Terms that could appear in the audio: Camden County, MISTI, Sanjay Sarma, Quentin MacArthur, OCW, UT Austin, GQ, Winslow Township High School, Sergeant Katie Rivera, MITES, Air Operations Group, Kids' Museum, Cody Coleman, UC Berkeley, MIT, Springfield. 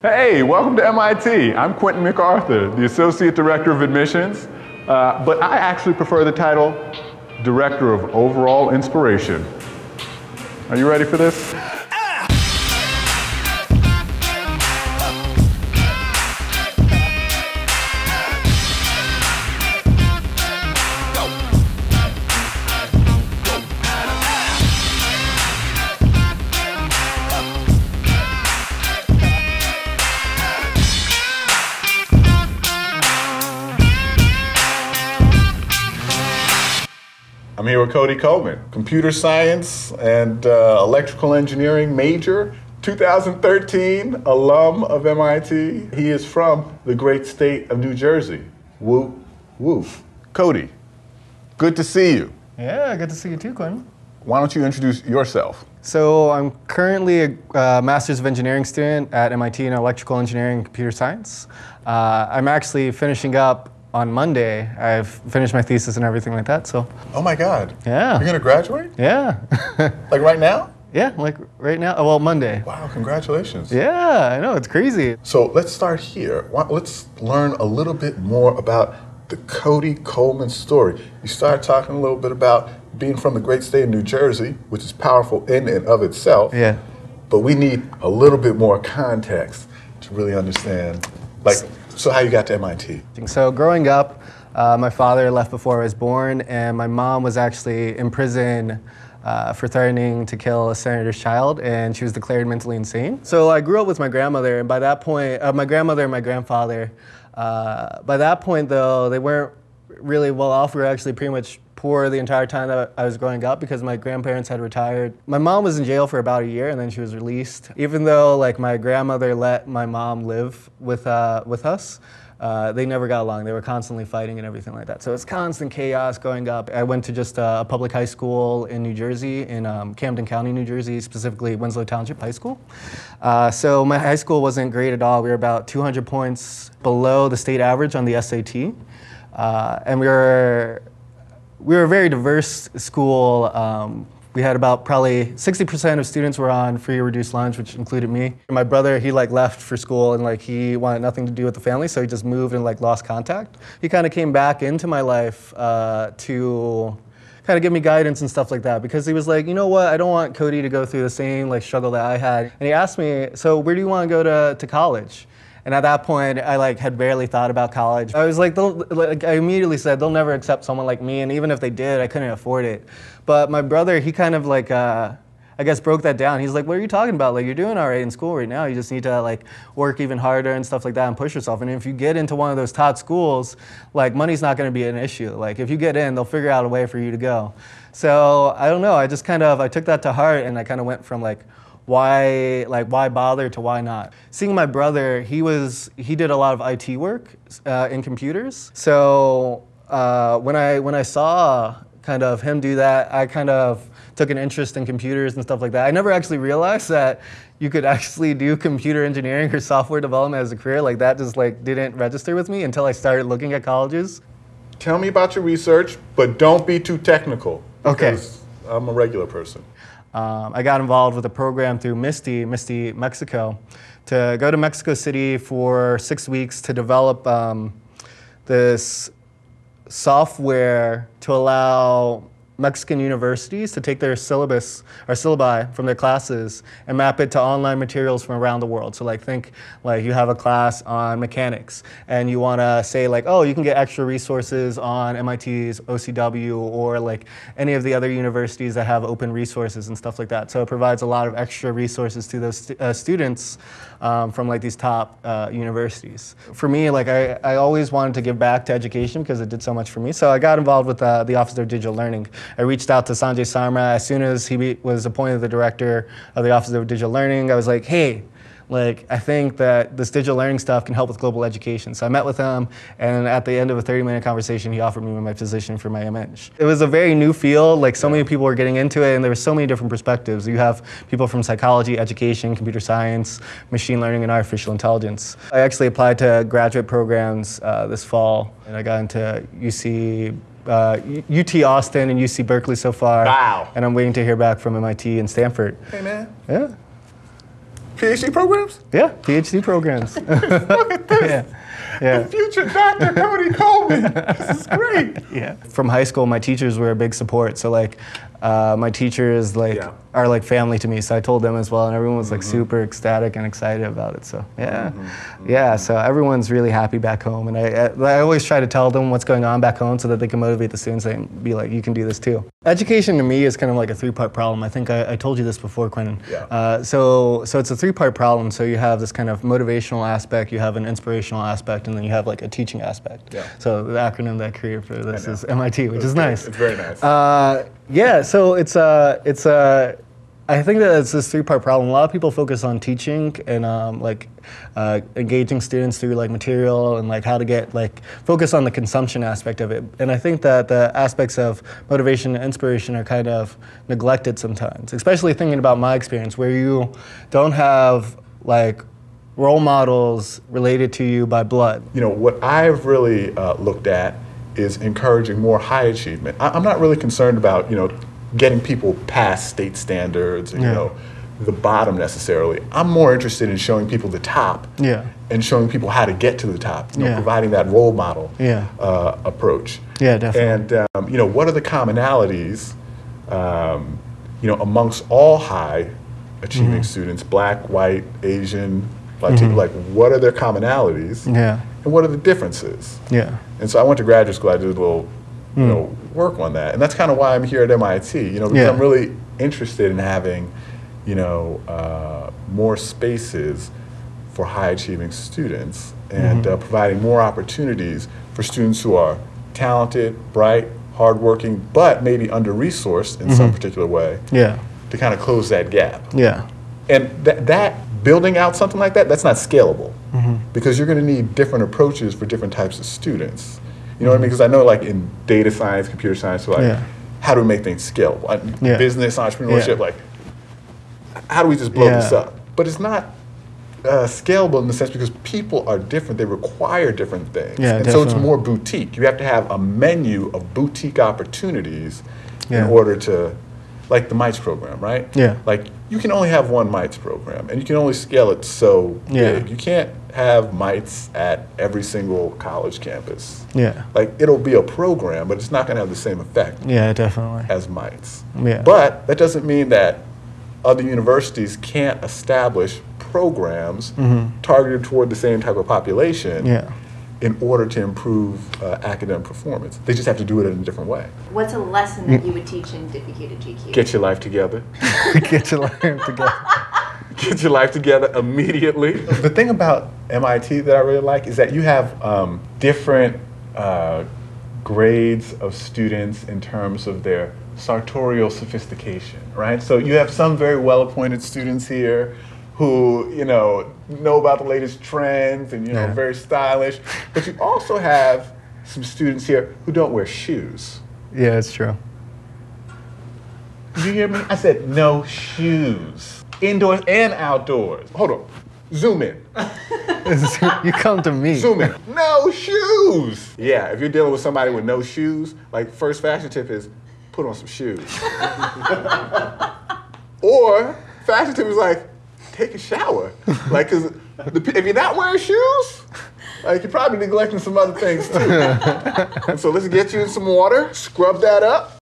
Hey, welcome to MIT. I'm Quentin MacArthur, the Associate Director of Admissions, but I actually prefer the title Director of Overall Inspiration. Are you ready for this? I'm here with Cody Coleman, computer science and electrical engineering major, 2013 alum of MIT. He is from the great state of New Jersey. Woo, woo. Cody, good to see you. Yeah, good to see you too, Quentin. Why don't you introduce yourself? So I'm currently a Master's of Engineering student at MIT in electrical engineering and computer science. I'm actually finishing up on Monday. I've finished my thesis and everything like that, so. Oh my God. Yeah. You're gonna graduate? Yeah. Like right now? Yeah, like right now, well, Monday. Wow, congratulations. Yeah, I know, it's crazy. So let's start here. Let's learn a little bit more about the Cody Coleman story. You started talking a little bit about being from the great state of New Jersey, which is powerful in and of itself. Yeah. But we need a little bit more context to really understand, like, so how you got to MIT? So growing up, my father left before I was born, and my mom was actually in prison for threatening to kill a senator's child, and she was declared mentally insane. So I grew up with my grandmother, and by that point, my grandmother and my grandfather, by that point though, they weren't really well off. We were actually pretty much poor the entire time that I was growing up because my grandparents had retired. My mom was in jail for about a year and then she was released. Even though like my grandmother let my mom live with us, they never got along. They were constantly fighting and everything like that. So it's constant chaos growing up. I went to just a public high school in New Jersey, in Camden County, New Jersey, specifically Winslow Township High School. So my high school wasn't great at all. We were about 200 points below the state average on the SAT. And we were a very diverse school. We had about probably 60% of students were on free reduced lunch, which included me. My brother, he like left for school and like he wanted nothing to do with the family, so he just moved and like lost contact. He kind of came back into my life to kind of give me guidance and stuff like that, because he was like, you know what, I don't want Cody to go through the same like struggle that I had. And he asked me, so where do you want to go to college? And at that point, I like had barely thought about college. I was like, I immediately said, they'll never accept someone like me, and even if they did, I couldn't afford it. But my brother, he kind of like, I guess broke that down. He's like, what are you talking about? Like, you're doing all right in school right now. You just need to like work even harder and stuff like that and push yourself. And if you get into one of those top schools, like money's not gonna be an issue. Like if you get in, they'll figure out a way for you to go. So I don't know, I just kind of, I took that to heart and I kind of went from like, why bother to why not? Seeing my brother, he did a lot of IT work in computers. So when I saw kind of him do that, I kind of took an interest in computers and stuff like that. I never actually realized that you could actually do computer engineering or software development as a career. Like that just like didn't register with me until I started looking at colleges. Tell me about your research, but don't be too technical. Okay. I'm a regular person. I got involved with a program through MISTI Mexico, to go to Mexico City for 6 weeks to develop this software to allow Mexican universities to take their syllabus or syllabi from their classes and map it to online materials from around the world. So like think like you have a class on mechanics and you want to say like, oh, you can get extra resources on MIT's OCW or like any of the other universities that have open resources and stuff like that. So it provides a lot of extra resources to those students from like these top universities. For me, like I always wanted to give back to education because it did so much for me. So I got involved with the Office of Digital Learning. I reached out to Sanjay Sarma as soon as he was appointed the director of the Office of Digital Learning. I was like, hey, like, I think that this digital learning stuff can help with global education. So I met with him, and at the end of a 30-minute conversation, he offered me my position for my MN. It was a very new field. Like, so many people were getting into it, and there were so many different perspectives. You have people from psychology, education, computer science, machine learning, and artificial intelligence. I actually applied to graduate programs this fall, and I got into UT Austin and UC Berkeley so far. Wow. And I'm waiting to hear back from MIT and Stanford. Hey, man. Yeah. PhD programs? Yeah, PhD programs. Look at this. Yeah. Yeah. The future Dr. Cody Coleman. This is great. Yeah. From high school, my teachers were a big support. So like, my teachers like are like family to me. So I told them as well, and everyone was like super ecstatic and excited about it. So yeah, yeah. So everyone's really happy back home, and I always try to tell them what's going on back home so that they can motivate the students and be like, you can do this too. Education to me is kind of like a three-part problem. I think I told you this before, Quentin. Yeah. So it's a three-part problem. So you have this kind of motivational aspect, you have an inspirational aspect, and then you have like a teaching aspect. Yeah. So the acronym that I created for this is MIT, which is nice. It's very nice. Yeah. So I think that it's this three-part problem. A lot of people focus on teaching and engaging students through like material and like how to get like focus on the consumption aspect of it. And I think that the aspects of motivation and inspiration are kind of neglected sometimes, especially thinking about my experience where you don't have like role models related to you by blood. You know, what I've really looked at is encouraging more high achievement. I'm not really concerned about, you know, getting people past state standards, and, you know, the bottom necessarily. I'm more interested in showing people the top and showing people how to get to the top, you know, providing that role model approach. Yeah, definitely. And, you know, what are the commonalities, you know, amongst all high achieving students, black, white, Asian, Latino, like what are their commonalities? Yeah. And what are the differences? Yeah. And so I went to graduate school, I did a little you know, work on that. And that's kind of why I'm here at MIT, you know, because I'm really interested in having, you know, more spaces for high achieving students and providing more opportunities for students who are talented, bright, hardworking, but maybe under-resourced in some particular way to kind of close that gap. Yeah. And that building out something like that, that's not scalable because you're going to need different approaches for different types of students. You know what I mean? Because I know, like in data science, computer science, so like how do we make things scalable? Business, entrepreneurship, like how do we just blow this up? But it's not scalable in the sense because people are different; they require different things, and so it's more boutique. You have to have a menu of boutique opportunities in order to, like the MITES program, right? Yeah. Like you can only have one MITES program, and you can only scale it so big. You can't have MITES at every single college campus. Yeah. Like it'll be a program, but it's not going to have the same effect. Yeah, definitely. As MITES. Yeah. But that doesn't mean that other universities can't establish programs targeted toward the same type of population in order to improve academic performance. They just have to do it in a different way. What's a lesson that you would teach in Difficult to GQ? Get your life together. Get your life together. Get your life together immediately. The thing about MIT that I really like is that you have different grades of students in terms of their sartorial sophistication, right? So you have some very well-appointed students here who, you know about the latest trends and, you know, very stylish. But you also have some students here who don't wear shoes. Yeah, that's true. Did you hear me? I said no shoes. Indoors and outdoors. Hold on. Zoom in. You come to me. Zoom in. No shoes. Yeah, if you're dealing with somebody with no shoes, like first fashion tip is put on some shoes. Or fashion tip is like take a shower. Like, cause if you're not wearing shoes, like you're probably neglecting some other things too. And so let's get you some water, scrub that up,